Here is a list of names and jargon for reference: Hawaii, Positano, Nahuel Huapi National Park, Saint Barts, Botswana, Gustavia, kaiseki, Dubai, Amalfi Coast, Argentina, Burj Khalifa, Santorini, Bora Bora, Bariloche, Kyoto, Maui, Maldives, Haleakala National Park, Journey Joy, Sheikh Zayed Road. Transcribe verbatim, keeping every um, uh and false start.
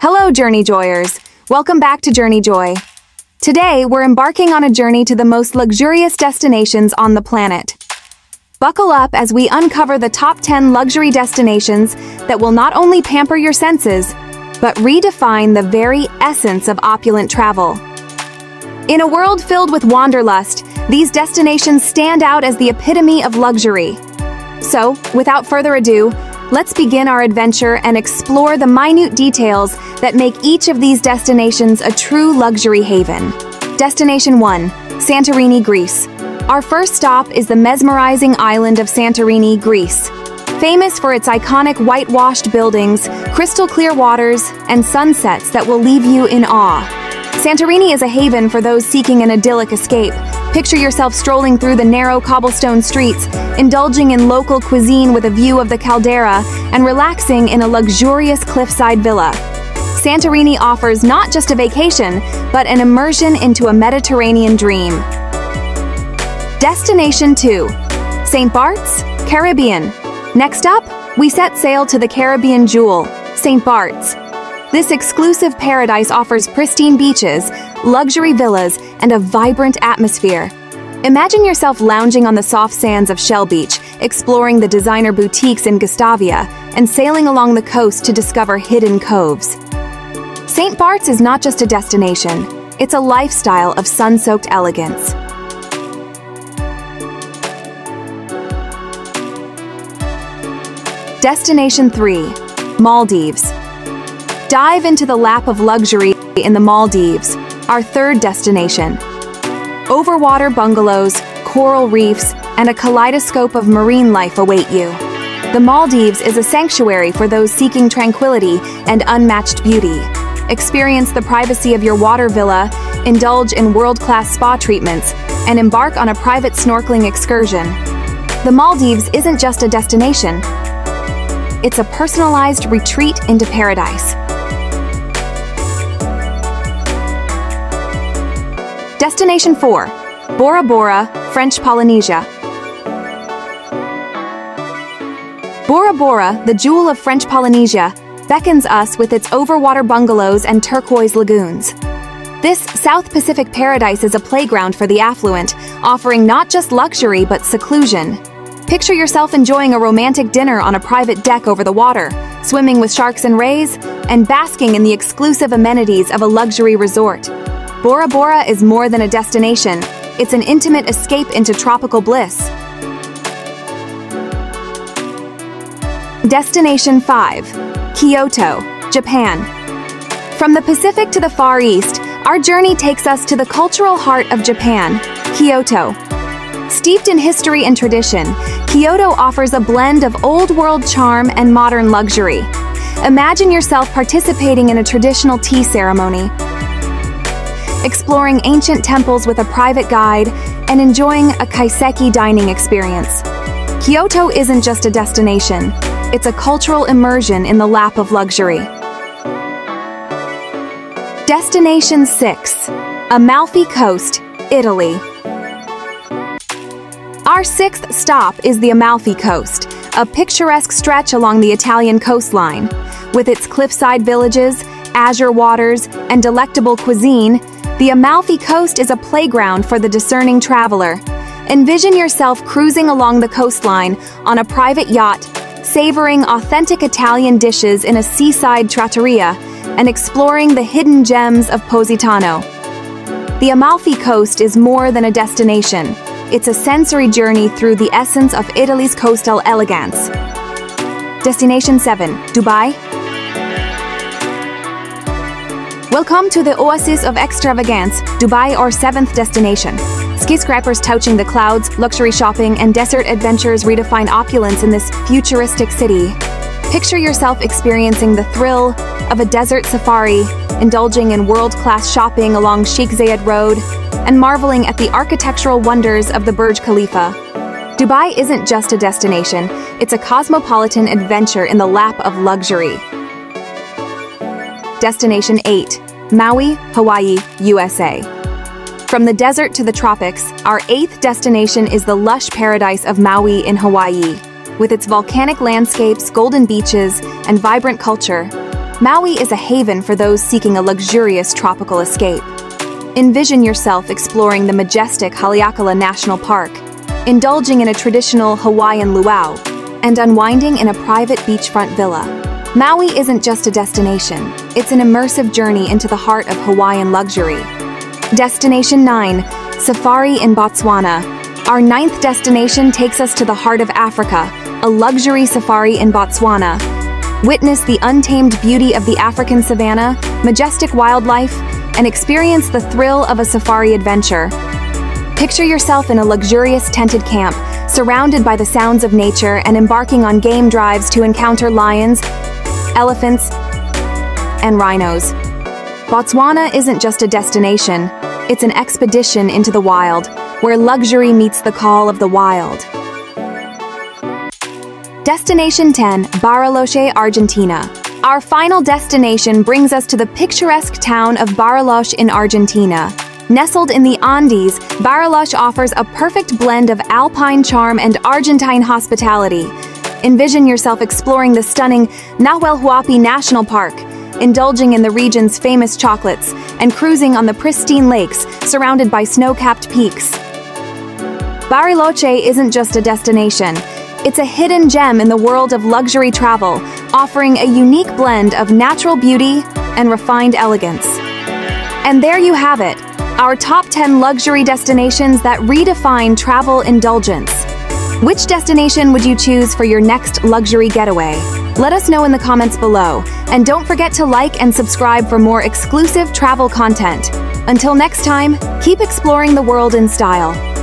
Hello, Journey Joyers! Welcome back to Journey Joy. Today, we're embarking on a journey to the most luxurious destinations on the planet. Buckle up as we uncover the top ten luxury destinations that will not only pamper your senses, but redefine the very essence of opulent travel. In a world filled with wanderlust, these destinations stand out as the epitome of luxury. So, without further ado, let's begin our adventure and explore the minute details that make each of these destinations a true luxury haven. Destination one. Santorini, Greece. Our first stop is the mesmerizing island of Santorini, Greece. Famous for its iconic whitewashed buildings, crystal-clear waters, and sunsets that will leave you in awe. Santorini is a haven for those seeking an idyllic escape. Picture yourself strolling through the narrow cobblestone streets, indulging in local cuisine with a view of the caldera, and relaxing in a luxurious cliffside villa. Santorini offers not just a vacation, but an immersion into a Mediterranean dream. Destination two. Saint Barts, Caribbean. Next up, we set sail to the Caribbean jewel, Saint Barts. This exclusive paradise offers pristine beaches, luxury villas, and a vibrant atmosphere. Imagine yourself lounging on the soft sands of Shell Beach, exploring the designer boutiques in Gustavia, and sailing along the coast to discover hidden coves. Saint Barts is not just a destination, it's a lifestyle of sun-soaked elegance. Destination three. Maldives. Dive into the lap of luxury in the Maldives, our third destination. Overwater bungalows, coral reefs, and a kaleidoscope of marine life await you. The Maldives is a sanctuary for those seeking tranquility and unmatched beauty. Experience the privacy of your water villa, indulge in world-class spa treatments, and embark on a private snorkeling excursion. The Maldives isn't just a destination, it's a personalized retreat into paradise. Destination four. Bora Bora, French Polynesia. Bora Bora, the jewel of French Polynesia, beckons us with its overwater bungalows and turquoise lagoons. This South Pacific paradise is a playground for the affluent, offering not just luxury but seclusion. Picture yourself enjoying a romantic dinner on a private deck over the water, swimming with sharks and rays, and basking in the exclusive amenities of a luxury resort. Bora Bora is more than a destination, it's an intimate escape into tropical bliss. Destination five. Kyoto, Japan. From the Pacific to the Far East, our journey takes us to the cultural heart of Japan, Kyoto. Steeped in history and tradition, Kyoto offers a blend of old-world charm and modern luxury. Imagine yourself participating in a traditional tea ceremony, exploring ancient temples with a private guide, and enjoying a kaiseki dining experience. Kyoto isn't just a destination, it's a cultural immersion in the lap of luxury. Destination six. Amalfi Coast, Italy. Our sixth stop is the Amalfi Coast, a picturesque stretch along the Italian coastline. With its cliffside villages, azure waters, and delectable cuisine, the Amalfi Coast is a playground for the discerning traveler. Envision yourself cruising along the coastline on a private yacht, savoring authentic Italian dishes in a seaside trattoria, and exploring the hidden gems of Positano. The Amalfi Coast is more than a destination. It's a sensory journey through the essence of Italy's coastal elegance. Destination seven. Dubai. Welcome to the oasis of extravagance, Dubai, our seventh destination. Skyscrapers touching the clouds, luxury shopping, and desert adventures redefine opulence in this futuristic city. Picture yourself experiencing the thrill of a desert safari, indulging in world-class shopping along Sheikh Zayed Road, and marveling at the architectural wonders of the Burj Khalifa. Dubai isn't just a destination, it's a cosmopolitan adventure in the lap of luxury. Destination eight. Maui, Hawaii, U S A. From the desert to the tropics, our eighth destination is the lush paradise of Maui in Hawaii. With its volcanic landscapes, golden beaches, and vibrant culture, Maui is a haven for those seeking a luxurious tropical escape. Envision yourself exploring the majestic Haleakala National Park, indulging in a traditional Hawaiian luau, and unwinding in a private beachfront villa. Maui isn't just a destination, it's an immersive journey into the heart of Hawaiian luxury. Destination nine. Safari in Botswana. Our ninth destination takes us to the heart of Africa, a luxury safari in Botswana. Witness the untamed beauty of the African savanna, majestic wildlife, and experience the thrill of a safari adventure. Picture yourself in a luxurious tented camp, surrounded by the sounds of nature and embarking on game drives to encounter lions, elephants, and rhinos. Botswana isn't just a destination, it's an expedition into the wild, where luxury meets the call of the wild. Destination ten, Bariloche, Argentina. Our final destination brings us to the picturesque town of Bariloche in Argentina. Nestled in the Andes, Bariloche offers a perfect blend of alpine charm and Argentine hospitality. Envision yourself exploring the stunning Nahuel Huapi National Park, indulging in the region's famous chocolates, and cruising on the pristine lakes surrounded by snow-capped peaks. Bariloche isn't just a destination. It's a hidden gem in the world of luxury travel, offering a unique blend of natural beauty and refined elegance. And there you have it, our top ten luxury destinations that redefine travel indulgence. Which destination would you choose for your next luxury getaway? Let us know in the comments below, and don't forget to like and subscribe for more exclusive travel content. Until next time, keep exploring the world in style.